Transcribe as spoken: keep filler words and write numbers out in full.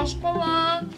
ろしくね。